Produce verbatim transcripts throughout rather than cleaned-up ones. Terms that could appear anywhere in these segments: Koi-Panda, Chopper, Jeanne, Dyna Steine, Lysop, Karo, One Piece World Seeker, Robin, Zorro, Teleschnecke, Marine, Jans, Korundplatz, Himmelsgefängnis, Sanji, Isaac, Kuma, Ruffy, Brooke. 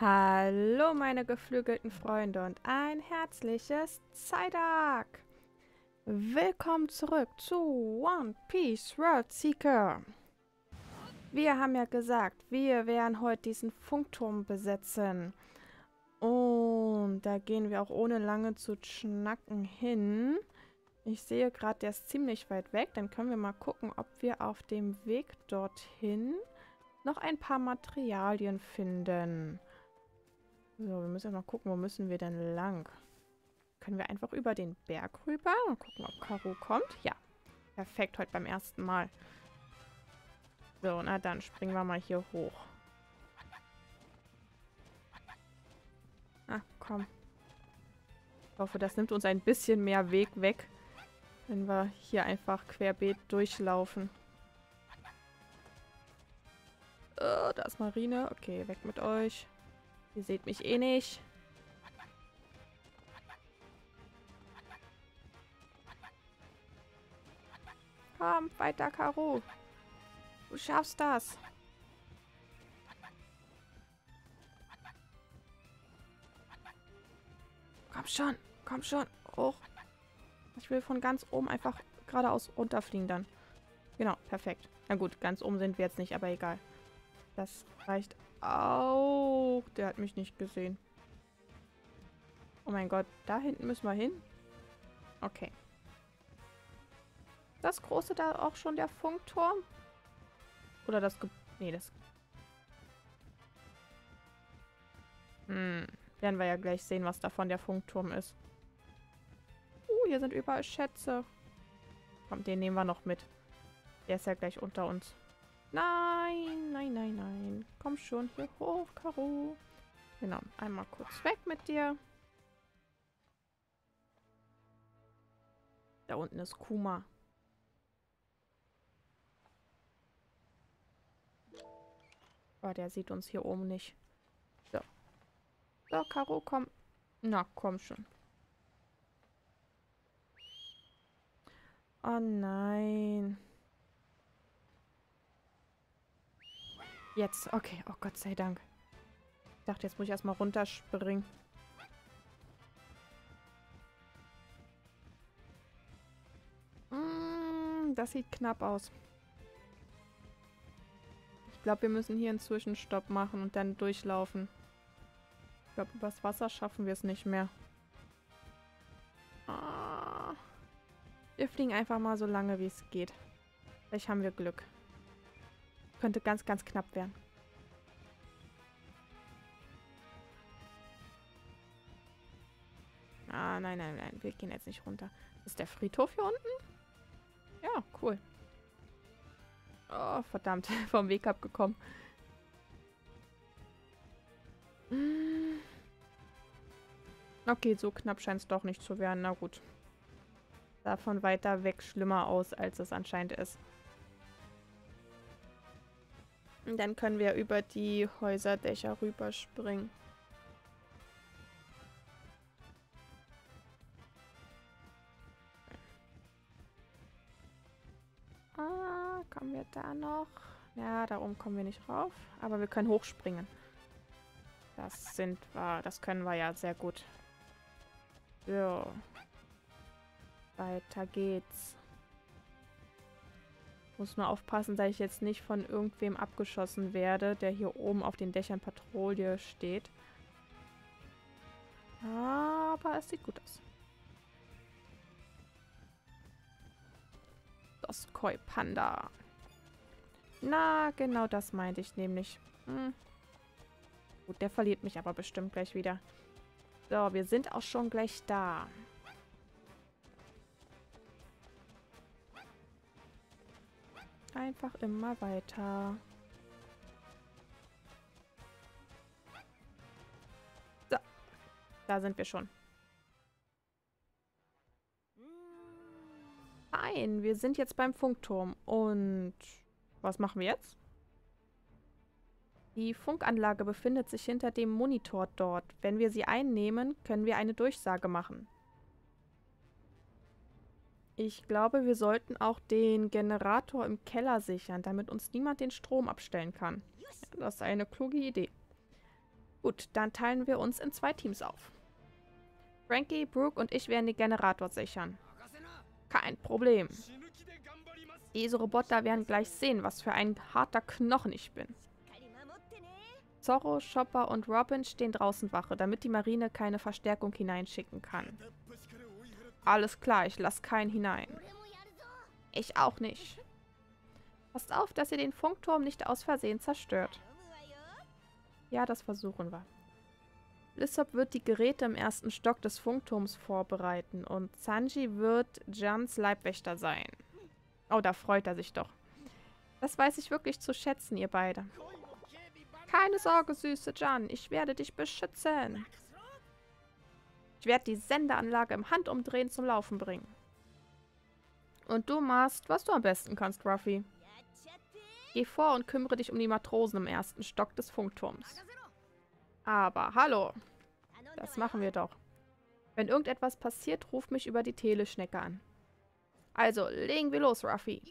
Hallo meine geflügelten Freunde und ein herzliches Zeidag! Willkommen zurück zu One Piece World Seeker. Wir haben ja gesagt, wir werden heute diesen Funkturm besetzen. Und da gehen wir auch ohne lange zu schnacken hin. Ich sehe gerade, der ist ziemlich weit weg. Dann können wir mal gucken, ob wir auf dem Weg dorthin noch ein paar Materialien finden. So, wir müssen ja noch gucken, wo müssen wir denn lang? Können wir einfach über den Berg rüber und gucken, ob Karo kommt? Ja, perfekt, heute beim ersten Mal. So, na dann springen wir mal hier hoch. Ach, komm. Ich hoffe, das nimmt uns ein bisschen mehr Weg weg, wenn wir hier einfach querbeet durchlaufen. Oh, da ist Marine. Okay, weg mit euch. Ihr seht mich eh nicht. Komm, weiter, Karo. Du schaffst das. Komm schon, komm schon. Hoch. Ich will von ganz oben einfach geradeaus runterfliegen dann. Genau, perfekt. Na gut, ganz oben sind wir jetzt nicht, aber egal. Das reicht auch. Der hat mich nicht gesehen. Oh mein Gott, da hinten müssen wir hin. Okay. Das große da auch schon der Funkturm? Oder das Ge... Nee, das... Hm. Werden wir ja gleich sehen, was davon der Funkturm ist. Uh, hier sind überall Schätze. Komm, den nehmen wir noch mit. Der ist ja gleich unter uns. Nein, nein, nein, nein. Komm schon hier hoch, Karo. Genau, einmal kurz weg mit dir. Da unten ist Kuma. Oh, der sieht uns hier oben nicht. So. So, Karo, komm. Na, komm schon. Oh nein. Jetzt. Okay. Oh Gott sei Dank. Ich dachte, jetzt muss ich erstmal runterspringen. Mm, das sieht knapp aus. Ich glaube, wir müssen hier einen Zwischenstopp machen und dann durchlaufen. Ich glaube, übers Wasser schaffen wir es nicht mehr. Ah. Wir fliegen einfach mal so lange, wie es geht. Vielleicht haben wir Glück. Könnte ganz, ganz knapp werden. Ah, nein, nein, nein. Wir gehen jetzt nicht runter. Ist der Friedhof hier unten? Ja, cool. Oh, verdammt. Vom Weg abgekommen. Okay, so knapp scheint es doch nicht zu werden. Na gut. Sah von weiter weg schlimmer aus, als es anscheinend ist. Dann können wir über die Häuserdächer rüberspringen. Ah, kommen wir da noch? Ja, da oben kommen wir nicht rauf. Aber wir können hochspringen. Das sind wir, das können wir ja sehr gut. So. Weiter geht's. Muss nur aufpassen, dass ich jetzt nicht von irgendwem abgeschossen werde, der hier oben auf den Dächern Patrouille steht. Aber es sieht gut aus. Das Koi-Panda. Na, genau das meinte ich nämlich. Hm. Gut, der verliert mich aber bestimmt gleich wieder. So, wir sind auch schon gleich da. Einfach immer weiter. So. Da sind wir schon. Nein, wir sind jetzt beim Funkturm. Und was machen wir jetzt? Die Funkanlage befindet sich hinter dem Monitor dort. Wenn wir sie einnehmen, können wir eine Durchsage machen. Ich glaube, wir sollten auch den Generator im Keller sichern, damit uns niemand den Strom abstellen kann. Ja, das ist eine kluge Idee. Gut, dann teilen wir uns in zwei Teams auf. Frankie, Brooke und ich werden den Generator sichern. Kein Problem. Diese Roboter werden gleich sehen, was für ein harter Knochen ich bin. Zorro, Chopper und Robin stehen draußen Wache, damit die Marine keine Verstärkung hineinschicken kann. Alles klar, ich lasse keinen hinein. Ich auch nicht. Passt auf, dass ihr den Funkturm nicht aus Versehen zerstört. Ja, das versuchen wir. Lysop wird die Geräte im ersten Stock des Funkturms vorbereiten und Sanji wird Jans Leibwächter sein. Oh, da freut er sich doch. Das weiß ich wirklich zu schätzen, ihr beide. Keine Sorge, süße Jeanne, ich werde dich beschützen. Ich werde die Sendeanlage im Handumdrehen zum Laufen bringen. Und du machst, was du am besten kannst, Ruffy. Geh vor und kümmere dich um die Matrosen im ersten Stock des Funkturms. Aber hallo, das machen wir doch. Wenn irgendetwas passiert, ruf mich über die Teleschnecke an. Also, legen wir los, Ruffy.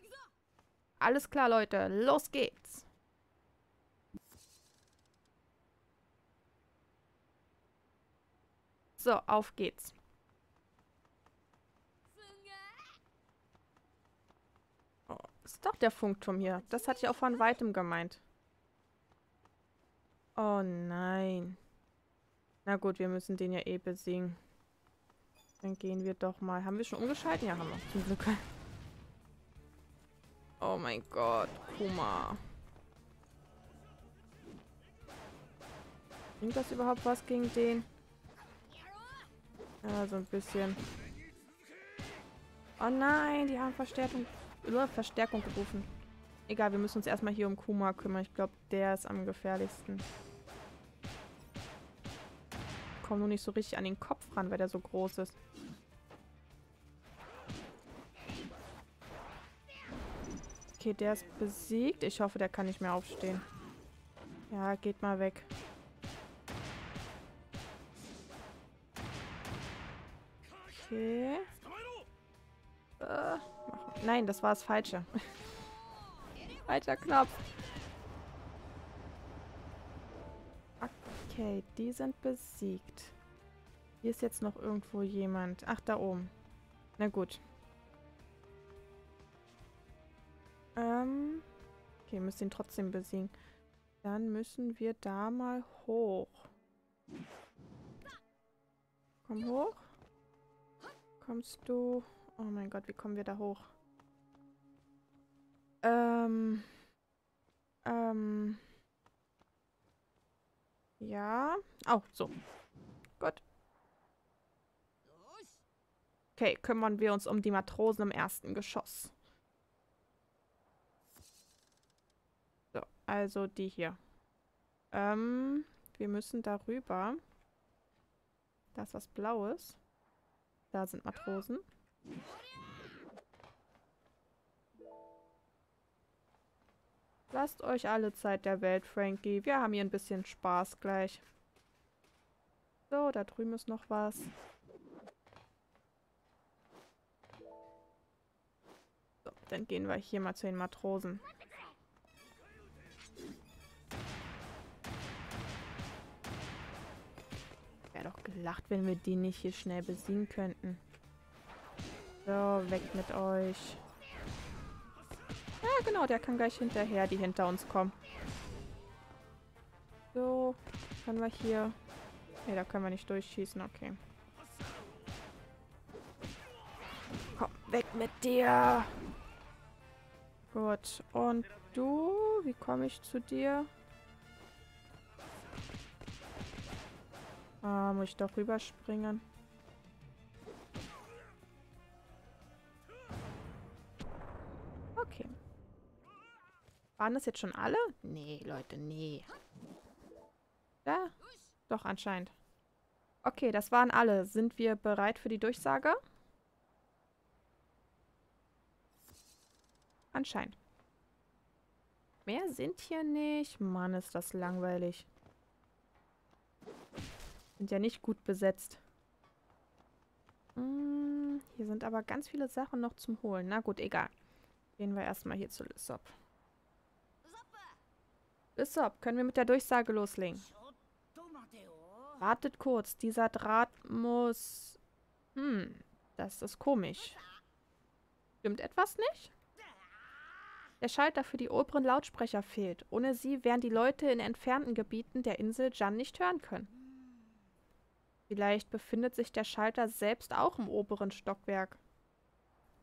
Alles klar, Leute, los geht's. So, auf geht's. Oh, ist doch der Funkturm hier. Das hatte ich auch von Weitem gemeint. Oh nein. Na gut, wir müssen den ja eh besiegen. Dann gehen wir doch mal. Haben wir schon umgeschalten? Ja, haben wir. Zum Glück. Oh mein Gott, Kuma. Bringt das überhaupt was gegen den? Ja, so ein bisschen. Oh nein, die haben Verstärkung, nur Verstärkung gerufen. Egal, wir müssen uns erstmal hier um Kuma kümmern. Ich glaube, der ist am gefährlichsten. Ich komme nur nicht so richtig an den Kopf ran, weil der so groß ist. Okay, der ist besiegt. Ich hoffe, der kann nicht mehr aufstehen. Ja, geht mal weg. Okay. Äh, nein, das war das Falsche. Falscher Knopf. Okay, die sind besiegt. Hier ist jetzt noch irgendwo jemand. Ach, da oben. Na gut. Ähm. Okay, müssen ihn trotzdem besiegen. Dann müssen wir da mal hoch. Komm hoch. Kommst du? Oh mein Gott, wie kommen wir da hoch? Ähm. Ähm. Ja. Auch oh, so. Gut. Okay, kümmern wir uns um die Matrosen im ersten Geschoss. So, also die hier. Ähm, wir müssen darüber. Da ist was Blaues. Da sind Matrosen. Lasst euch alle Zeit der Welt, Frankie. Wir haben hier ein bisschen Spaß gleich. So, da drüben ist noch was. So, dann gehen wir hier mal zu den Matrosen. Wäre doch gelacht, wenn wir die nicht hier schnell besiegen könnten. So, weg mit euch. Ja, genau, der kann gleich hinterher, die hinter uns kommen. So, können wir hier... Ne, da können wir nicht durchschießen, okay. Komm, weg mit dir! Gut, und du? Wie komme ich zu dir? Ah, muss ich doch rüberspringen. Okay. Waren das jetzt schon alle? Nee, Leute, nee. Da? Doch, anscheinend. Okay, das waren alle. Sind wir bereit für die Durchsage? Anscheinend. Mehr sind hier nicht. Mann, ist das langweilig. Sind ja nicht gut besetzt. Hm, hier sind aber ganz viele Sachen noch zum Holen. Na gut, egal. Gehen wir erstmal hier zu Lysop. Lysop, können wir mit der Durchsage loslegen? Ratet kurz, dieser Draht muss... Hm, das ist komisch. Stimmt etwas nicht? Der Schalter für die oberen Lautsprecher fehlt. Ohne sie wären die Leute in entfernten Gebieten der Insel Jeanne nicht hören können. Vielleicht befindet sich der Schalter selbst auch im oberen Stockwerk.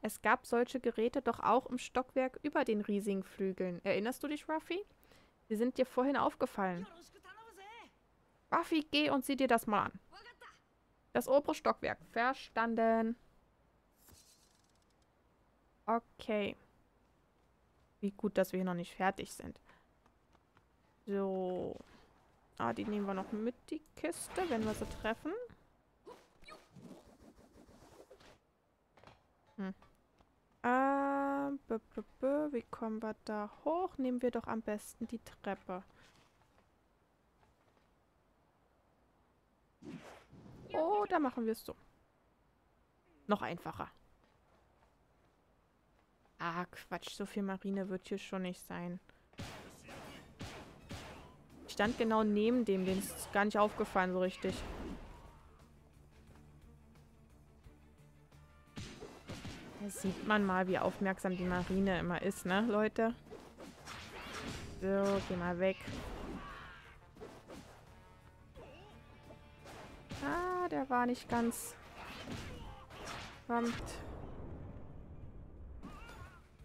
Es gab solche Geräte doch auch im Stockwerk über den riesigen Flügeln. Erinnerst du dich, Ruffy? Sie sind dir vorhin aufgefallen. Ruffy, geh und sieh dir das mal an. Das obere Stockwerk. Verstanden. Okay. Wie gut, dass wir hier noch nicht fertig sind. So. Ah, die nehmen wir noch mit, die Kiste, wenn wir sie treffen. Hm. Ah, b -b -b wie kommen wir da hoch? Nehmen wir doch am besten die Treppe. Oh, da machen wir es so. Noch einfacher. Ah, Quatsch, so viel Marine wird hier schon nicht sein. Ich stand genau neben dem, dem ist gar nicht aufgefallen so richtig. Da sieht man mal, wie aufmerksam die Marine immer ist, ne, Leute? So, geh mal weg. Ah, der war nicht ganz... Verdammt.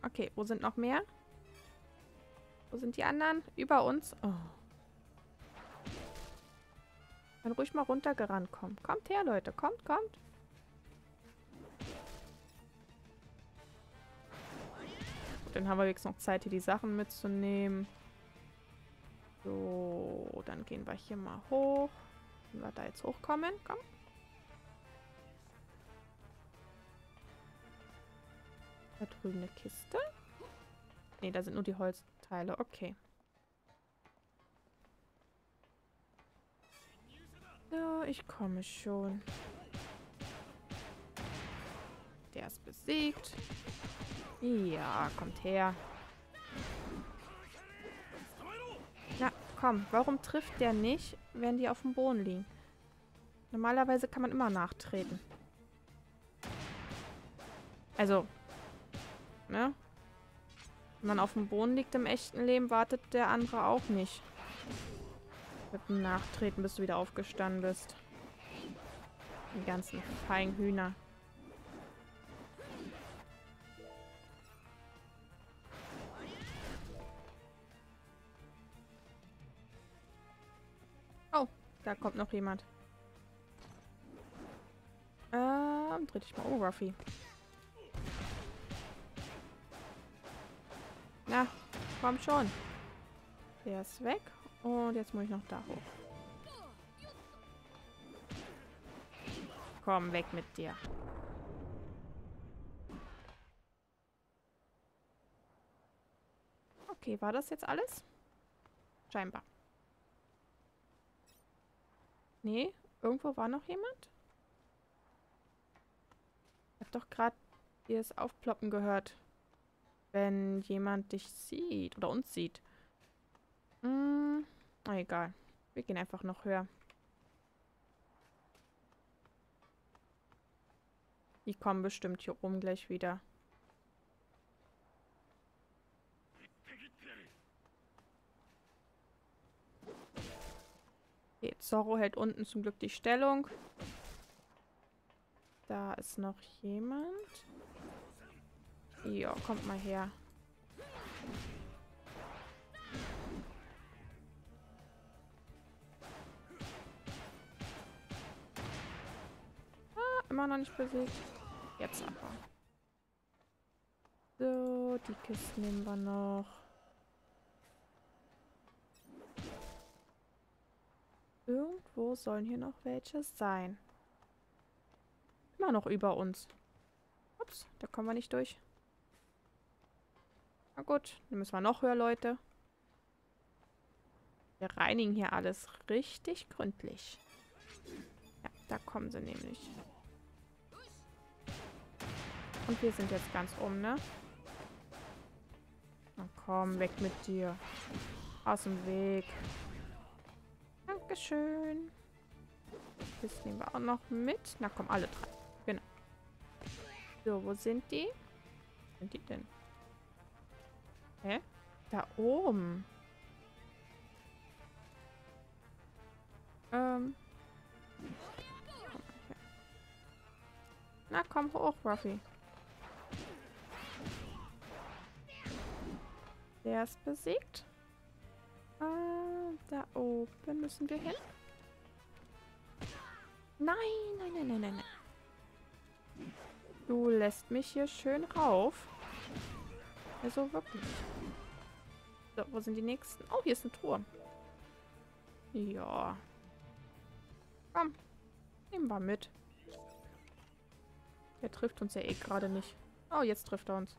Okay, wo sind noch mehr? Wo sind die anderen? Über uns? Oh. Dann ruhig mal runtergerannt kommen. Kommt her, Leute. Kommt, kommt. Gut, dann haben wir jetzt noch Zeit, hier die Sachen mitzunehmen. So, dann gehen wir hier mal hoch. Wenn wir da jetzt hochkommen. Komm. Da drüben eine Kiste. Ne, da sind nur die Holzteile. Okay. So, ich komme schon. Der ist besiegt. Ja, kommt her. Na, komm. Warum trifft der nicht, wenn die auf dem Boden liegen? Normalerweise kann man immer nachtreten. Also, ne? Wenn man auf dem Boden liegt im echten Leben, wartet der andere auch nicht. Mit dem Nachtreten, bis du wieder aufgestanden bist. Die ganzen feinen Hühner. Oh, da kommt noch jemand. Ähm, dreh dich mal um, Ruffy. Na, komm schon. Der ist weg. Und jetzt muss ich noch da hoch. Komm, weg mit dir. Okay, war das jetzt alles? Scheinbar. Nee, irgendwo war noch jemand? Ich hab doch gerade ihr das Aufploppen gehört. Wenn jemand dich sieht oder uns sieht. Hm, na egal. Wir gehen einfach noch höher. Die kommen bestimmt hier oben gleich wieder. Okay, Zorro hält unten zum Glück die Stellung. Da ist noch jemand. Ja, kommt mal her. Immer noch nicht besiegt. Jetzt aber. So, die Kiste nehmen wir noch. Irgendwo sollen hier noch welche sein. Immer noch über uns. Ups, da kommen wir nicht durch. Na gut, dann müssen wir noch höher, Leute. Wir reinigen hier alles richtig gründlich. Ja, da kommen sie nämlich. Und wir sind jetzt ganz oben, ne? Na komm, weg mit dir. Aus dem Weg. Dankeschön. Das nehmen wir auch noch mit. Na komm, alle drei. Genau. So, wo sind die? Wo sind die denn? Hä? Da oben. Ähm. Komm mal her. Na komm hoch, Ruffy. Der ist besiegt. Äh, da oben müssen wir hin. Nein, nein, nein, nein, nein, nein. Du lässt mich hier schön rauf. Also wirklich. So, wo sind die nächsten? Oh, hier ist eine Truhe. Ja. Komm. Nehmen wir mit. Der trifft uns ja eh gerade nicht. Oh, jetzt trifft er uns.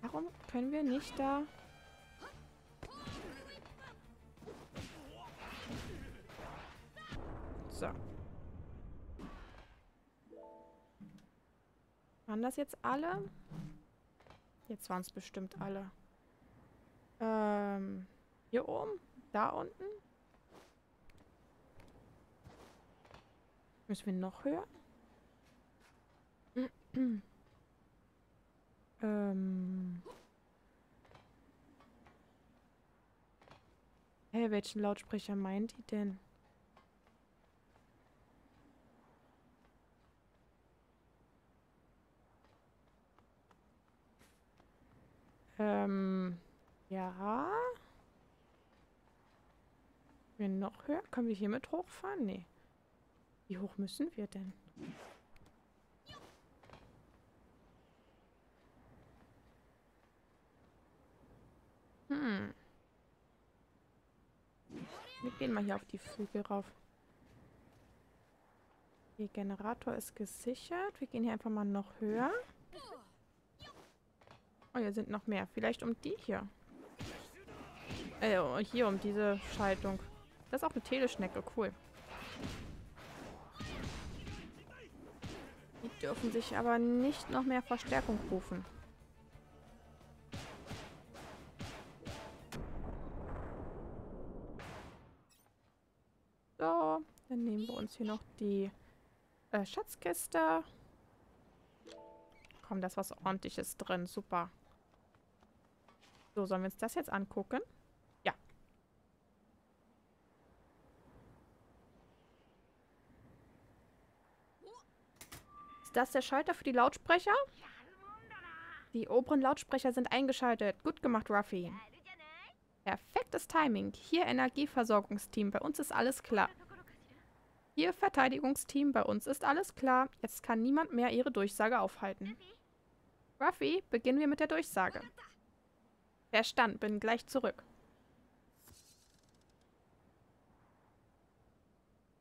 Warum können wir nicht da... So. Waren das jetzt alle? Jetzt waren es bestimmt alle. Ähm, hier oben? Da unten? Müssen wir noch höher? ähm. Hey, welchen Lautsprecher meint die denn? Ähm, ja. Wir noch höher? Können wir hier mit hochfahren? Nee. Wie hoch müssen wir denn? Hm. Wir gehen mal hier auf die Flügel rauf. Der Generator ist gesichert. Wir gehen hier einfach mal noch höher. Oh, hier sind noch mehr. Vielleicht um die hier. Äh, hier um diese Schaltung. Das ist auch eine Teleschnecke. Cool. Die dürfen sich aber nicht noch mehr Verstärkung rufen. So, dann nehmen wir uns hier noch die äh, Schatzkiste. Komm, da ist was Ordentliches drin. Super. So, sollen wir uns das jetzt angucken? Ja. Ist das der Schalter für die Lautsprecher? Die oberen Lautsprecher sind eingeschaltet. Gut gemacht, Ruffy. Perfektes Timing. Hier Energieversorgungsteam. Bei uns ist alles klar. Hier Verteidigungsteam. Bei uns ist alles klar. Jetzt kann niemand mehr ihre Durchsage aufhalten. Ruffy, beginnen wir mit der Durchsage. Verstanden, bin gleich zurück.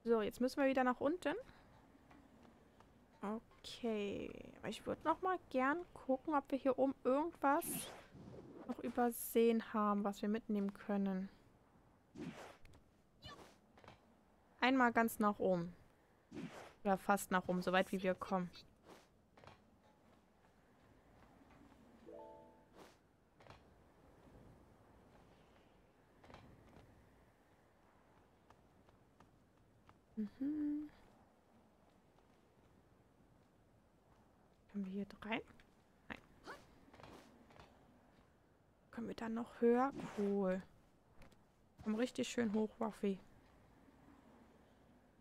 So, jetzt müssen wir wieder nach unten. Okay. Aber ich würde noch mal gern gucken, ob wir hier oben irgendwas noch übersehen haben, was wir mitnehmen können. Einmal ganz nach oben. Oder fast nach oben, soweit wie wir kommen. Mhm. Können wir hier rein? Nein. Können wir dann noch höher? Cool. Komm richtig schön hoch, Ruffy.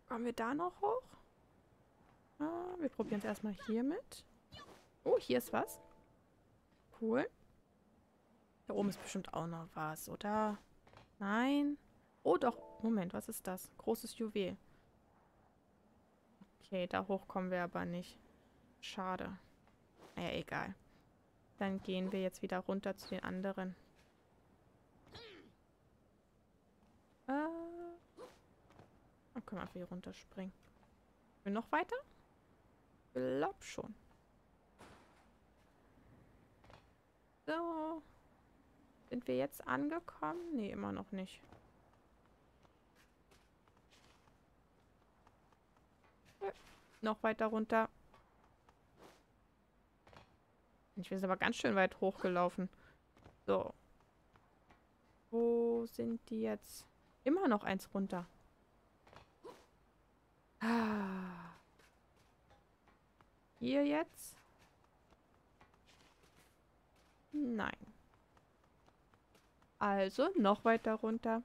Kommen wir da noch hoch? Ah, wir probieren es erstmal hier mit. Oh, hier ist was. Cool. Da oben ist bestimmt auch noch was, oder? Nein. Oh, doch. Moment, was ist das? Großes Juwel. Okay, da hoch kommen wir aber nicht. Schade. Naja, egal. Dann gehen wir jetzt wieder runter zu den anderen. Äh. Dann können wir einfach hier runterspringen. Will noch weiter? Ich glaub schon. So. Sind wir jetzt angekommen? Nee, immer noch nicht. Noch weiter runter. Ich bin aber ganz schön weit hochgelaufen. So. Wo sind die jetzt? Immer noch eins runter. Hier jetzt? Nein. Also noch weiter runter.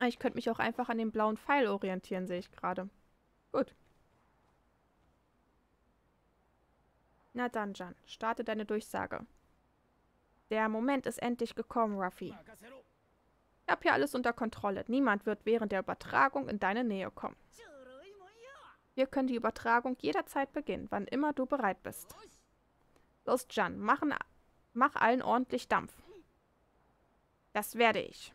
Ich könnte mich auch einfach an dem blauen Pfeil orientieren, sehe ich gerade. Gut. Na dann, Jeanne, starte deine Durchsage. Der Moment ist endlich gekommen, Ruffy. Ich habe hier alles unter Kontrolle. Niemand wird während der Übertragung in deine Nähe kommen. Wir können die Übertragung jederzeit beginnen, wann immer du bereit bist. Los, Jeanne, mach, mach allen ordentlich Dampf. Das werde ich.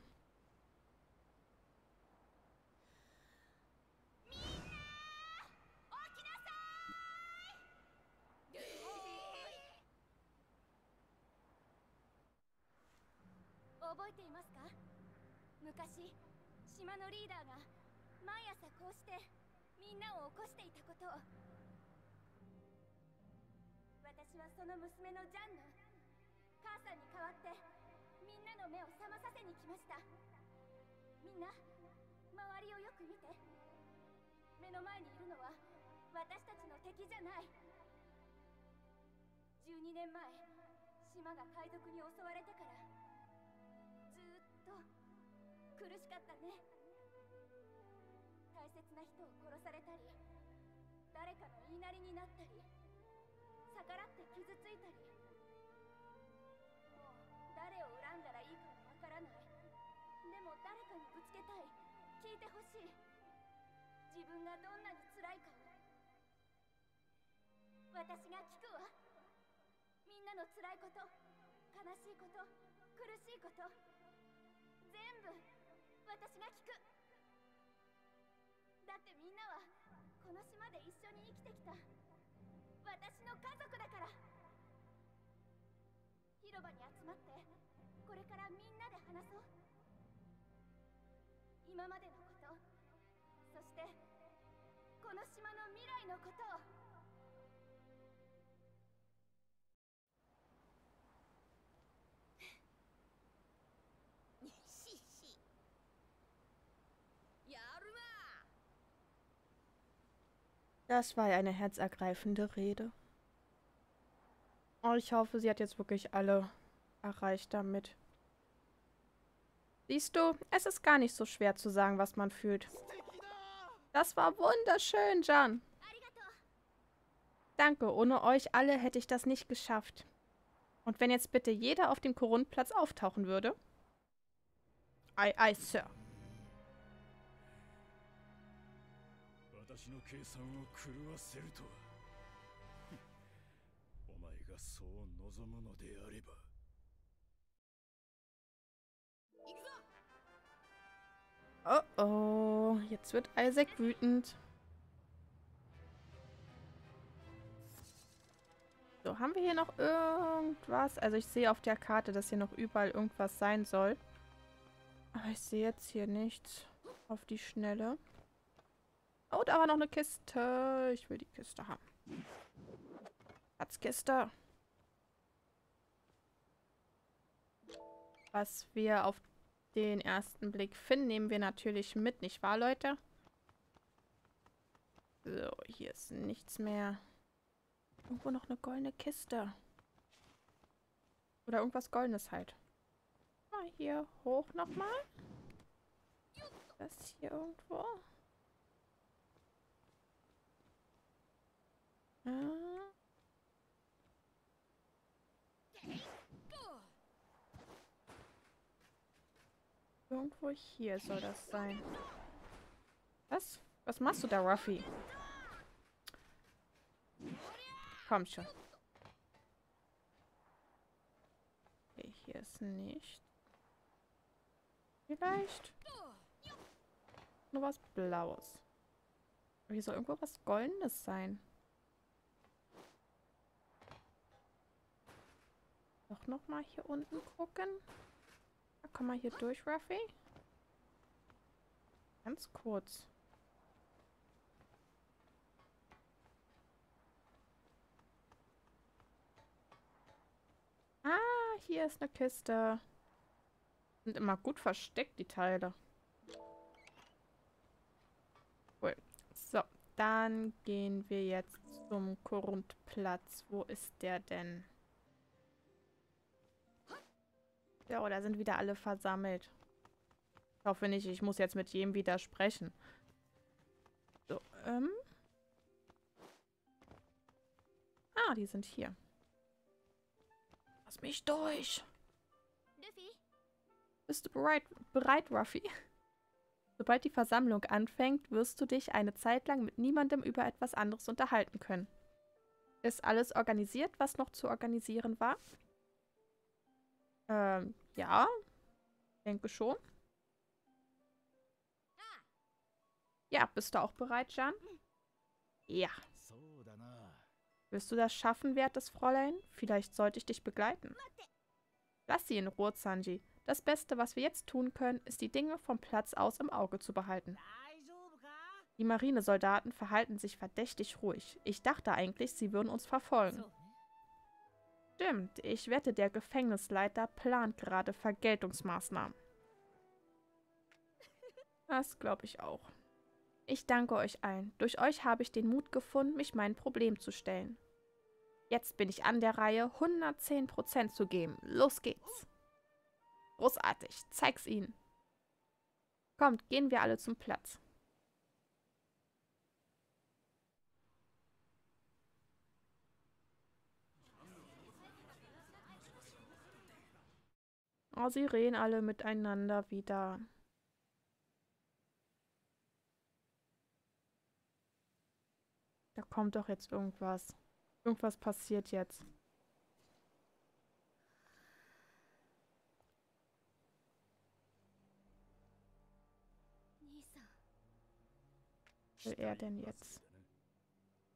Das war eine herzergreifende Rede. Oh, ich hoffe, sie hat jetzt wirklich alle erreicht damit. Siehst du, es ist gar nicht so schwer zu sagen, was man fühlt. Das war wunderschön, Jeanne. Danke, ohne euch alle hätte ich das nicht geschafft. Und wenn jetzt bitte jeder auf dem Korundplatz auftauchen würde? Ei, ei, Sir. Oh oh, jetzt wird Isaac wütend. So, haben wir hier noch irgendwas? Also ich sehe auf der Karte, dass hier noch überall irgendwas sein soll. Aber ich sehe jetzt hier nichts auf die Schnelle. Oh, da war noch eine Kiste. Ich will die Kiste haben. Schatzkiste. Was wir auf den ersten Blick finden, nehmen wir natürlich mit, nicht wahr, Leute? So, hier ist nichts mehr. Irgendwo noch eine goldene Kiste. Oder irgendwas Goldenes halt. Mal hier hoch nochmal. Das hier irgendwo. Irgendwo hier soll das sein. Was? Was machst du da, Ruffy? Komm schon. Okay, hier ist nicht. Vielleicht nur was Blaues. Aber hier soll irgendwo was Goldenes sein. Doch nochmal hier unten gucken. Da komm mal hier durch, Ruffy. Ganz kurz. Ah, hier ist eine Kiste. Sind immer gut versteckt, die Teile. Dann gehen wir jetzt zum Korundplatz. Wo ist der denn? Ja, oh, da sind wieder alle versammelt. Ich hoffe nicht, ich muss jetzt mit jedem wieder sprechen. So, ähm. Ah, die sind hier. Lass mich durch. Ruffy? Bist du bereit, bereit, Ruffy? Sobald die Versammlung anfängt, wirst du dich eine Zeit lang mit niemandem über etwas anderes unterhalten können. Ist alles organisiert, was noch zu organisieren war? Ähm, ja. Denke schon. Ja, bist du auch bereit, Jeanne? Ja. Wirst du das schaffen, wertes Fräulein? Vielleicht sollte ich dich begleiten. Lass sie in Ruhe, Sanji. Das Beste, was wir jetzt tun können, ist, die Dinge vom Platz aus im Auge zu behalten. Die Marinesoldaten verhalten sich verdächtig ruhig. Ich dachte eigentlich, sie würden uns verfolgen. Stimmt, ich wette, der Gefängnisleiter plant gerade Vergeltungsmaßnahmen. Das glaube ich auch. Ich danke euch allen. Durch euch habe ich den Mut gefunden, mich meinem Problem zu stellen. Jetzt bin ich an der Reihe, hundertzehn Prozent zu geben. Los geht's. Großartig. Zeig's ihnen. Kommt, gehen wir alle zum Platz. Oh, sie reden alle miteinander wieder. Da kommt doch jetzt irgendwas. Irgendwas passiert jetzt. Was will er denn jetzt?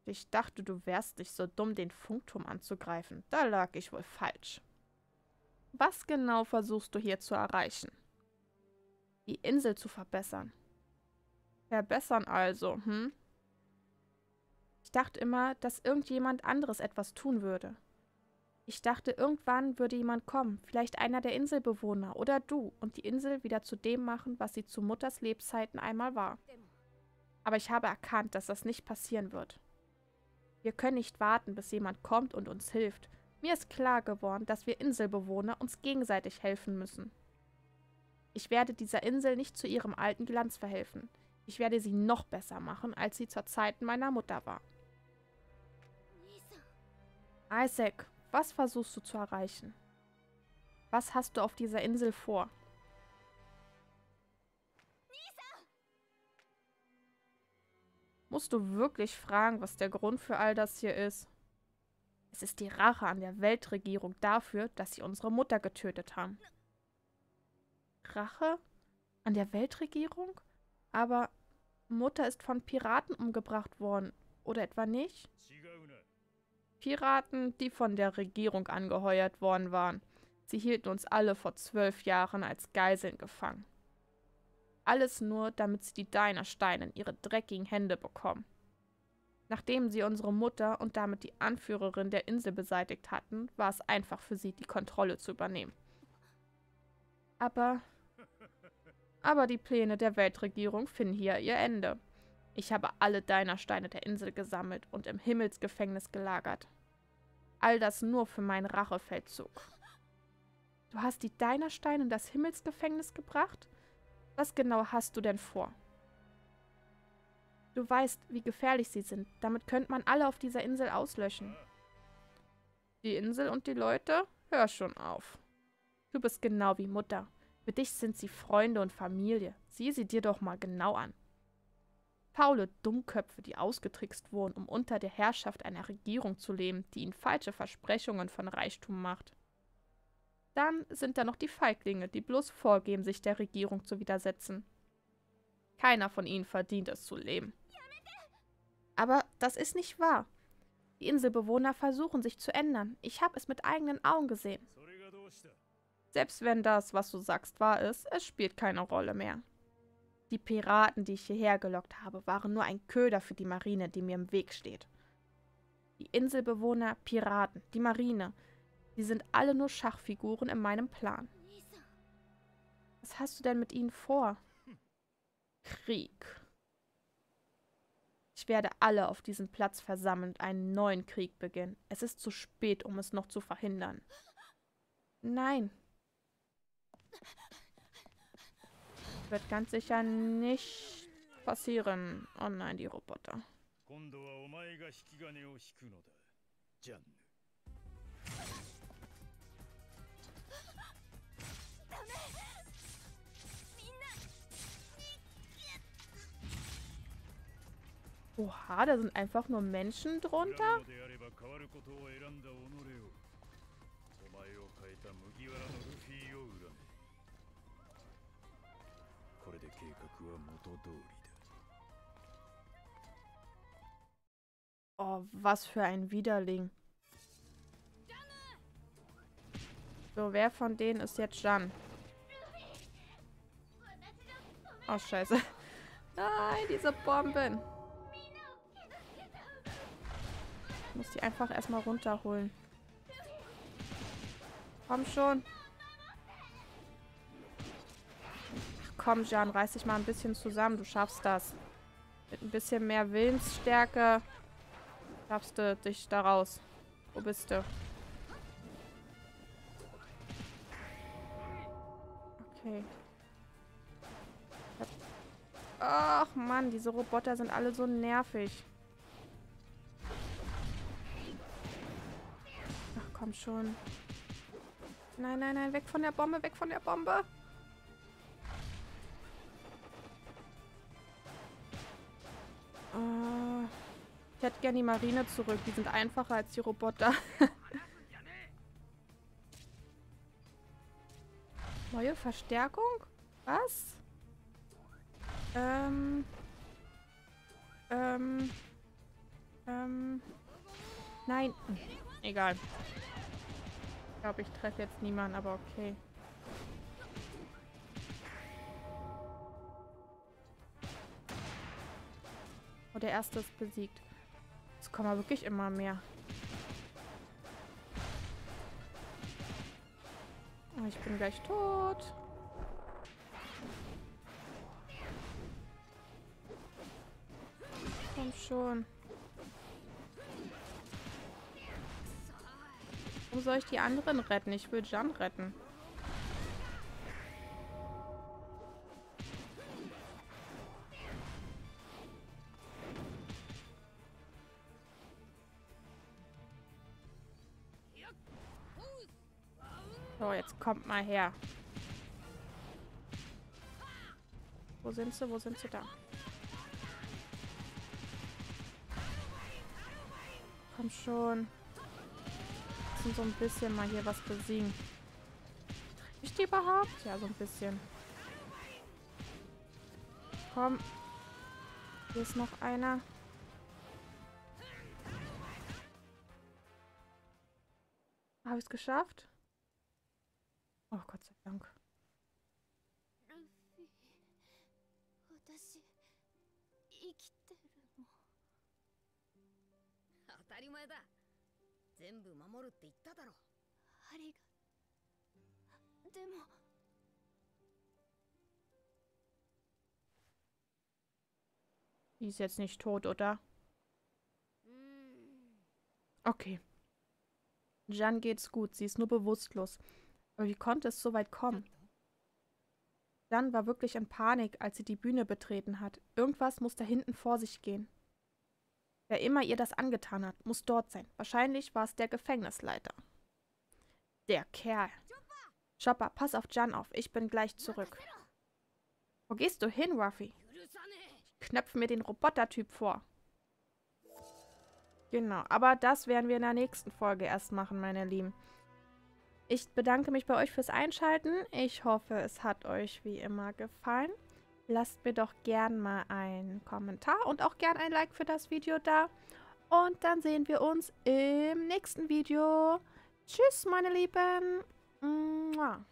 Ich dachte, du wärst nicht so dumm, den Funkturm anzugreifen. Da lag ich wohl falsch. Was genau versuchst du hier zu erreichen? Die Insel zu verbessern. Verbessern also, hm? Ich dachte immer, dass irgendjemand anderes etwas tun würde. Ich dachte, irgendwann würde jemand kommen, vielleicht einer der Inselbewohner oder du, und die Insel wieder zu dem machen, was sie zu Mutters Lebzeiten einmal war. Aber ich habe erkannt, dass das nicht passieren wird. Wir können nicht warten, bis jemand kommt und uns hilft. Mir ist klar geworden, dass wir Inselbewohner uns gegenseitig helfen müssen. Ich werde dieser Insel nicht zu ihrem alten Glanz verhelfen. Ich werde sie noch besser machen, als sie zur Zeit meiner Mutter war. Isaac, was versuchst du zu erreichen? Was hast du auf dieser Insel vor? Musst du wirklich fragen, was der Grund für all das hier ist? Es ist die Rache an der Weltregierung dafür, dass sie unsere Mutter getötet haben. Rache? An der Weltregierung? Aber Mutter ist von Piraten umgebracht worden, oder etwa nicht? Piraten, die von der Regierung angeheuert worden waren. Sie hielten uns alle vor zwölf Jahren als Geiseln gefangen. Alles nur, damit sie die Dyna Steine in ihre dreckigen Hände bekommen. Nachdem sie unsere Mutter und damit die Anführerin der Insel beseitigt hatten, war es einfach für sie, die Kontrolle zu übernehmen. Aber, aber die Pläne der Weltregierung finden hier ihr Ende. Ich habe alle Dyna Steine der Insel gesammelt und im Himmelsgefängnis gelagert. All das nur für meinen Rachefeldzug. Du hast die Dyna Steine in das Himmelsgefängnis gebracht? Was genau hast du denn vor? Du weißt, wie gefährlich sie sind. Damit könnte man alle auf dieser Insel auslöschen. Die Insel und die Leute? Hör schon auf. Du bist genau wie Mutter. Für dich sind sie Freunde und Familie. Sieh sie dir doch mal genau an. Faule Dummköpfe, die ausgetrickst wurden, um unter der Herrschaft einer Regierung zu leben, die ihnen falsche Versprechungen von Reichtum macht. Dann sind da noch die Feiglinge, die bloß vorgeben, sich der Regierung zu widersetzen. Keiner von ihnen verdient es zu leben. Aber das ist nicht wahr. Die Inselbewohner versuchen, sich zu ändern. Ich habe es mit eigenen Augen gesehen. Selbst wenn das, was du sagst, wahr ist, es spielt keine Rolle mehr. Die Piraten, die ich hierher gelockt habe, waren nur ein Köder für die Marine, die mir im Weg steht. Die Inselbewohner, Piraten, die Marine... Sie sind alle nur Schachfiguren in meinem Plan. Was hast du denn mit ihnen vor? Krieg. Ich werde alle auf diesem Platz versammeln und einen neuen Krieg beginnen. Es ist zu spät, um es noch zu verhindern. Nein. Wird ganz sicher nicht passieren. Oh nein, die Roboter. Oha, da sind einfach nur Menschen drunter? Oh, was für ein Widerling. So, wer von denen ist jetzt Jeanne? Oh, scheiße. Nein, diese Bomben. Ich muss die einfach erstmal runterholen. Komm schon. Ach komm, Jeanne, reiß dich mal ein bisschen zusammen. Du schaffst das. Mit ein bisschen mehr Willensstärke schaffst du dich da raus. Wo bist du? Okay. Ach Mann, diese Roboter sind alle so nervig. Komm schon. Nein, nein, nein, weg von der Bombe, weg von der Bombe. Äh, ich hätte gerne die Marine zurück. Die sind einfacher als die Roboter. Neue Verstärkung? Was? Ähm. Ähm. Ähm. Nein. Egal. Ich glaube, ich treffe jetzt niemanden, aber okay. Oh, der erste ist besiegt. Es kommen wirklich immer mehr. Oh, ich bin gleich tot. Komm schon. Wo soll ich die anderen retten? Ich will Jeanne retten. So, jetzt kommt mal her. Wo sind sie? Wo sind sie da? Komm schon. So ein bisschen mal hier was besiegen. Treffe ich die überhaupt? Ja, so ein bisschen. Komm. Hier ist noch einer. Habe ich es geschafft? Oh, Gott sei Dank. Die ist jetzt nicht tot, oder? Okay. Jeanne geht's gut. Sie ist nur bewusstlos. Aber wie konnte es so weit kommen? Jeanne war wirklich in Panik, als sie die Bühne betreten hat. Irgendwas muss da hinten vor sich gehen. Wer immer ihr das angetan hat, muss dort sein. Wahrscheinlich war es der Gefängnisleiter. Der Kerl. Chopper, pass auf Jeanne auf. Ich bin gleich zurück. Wo gehst du hin, Ruffy? Ich knöpfe mir den Robotertyp vor. Genau, aber das werden wir in der nächsten Folge erst machen, meine Lieben. Ich bedanke mich bei euch fürs Einschalten. Ich hoffe, es hat euch wie immer gefallen. Lasst mir doch gern mal einen Kommentar und auch gern ein Like für das Video da. Und dann sehen wir uns im nächsten Video. Tschüss, meine Lieben. Mua.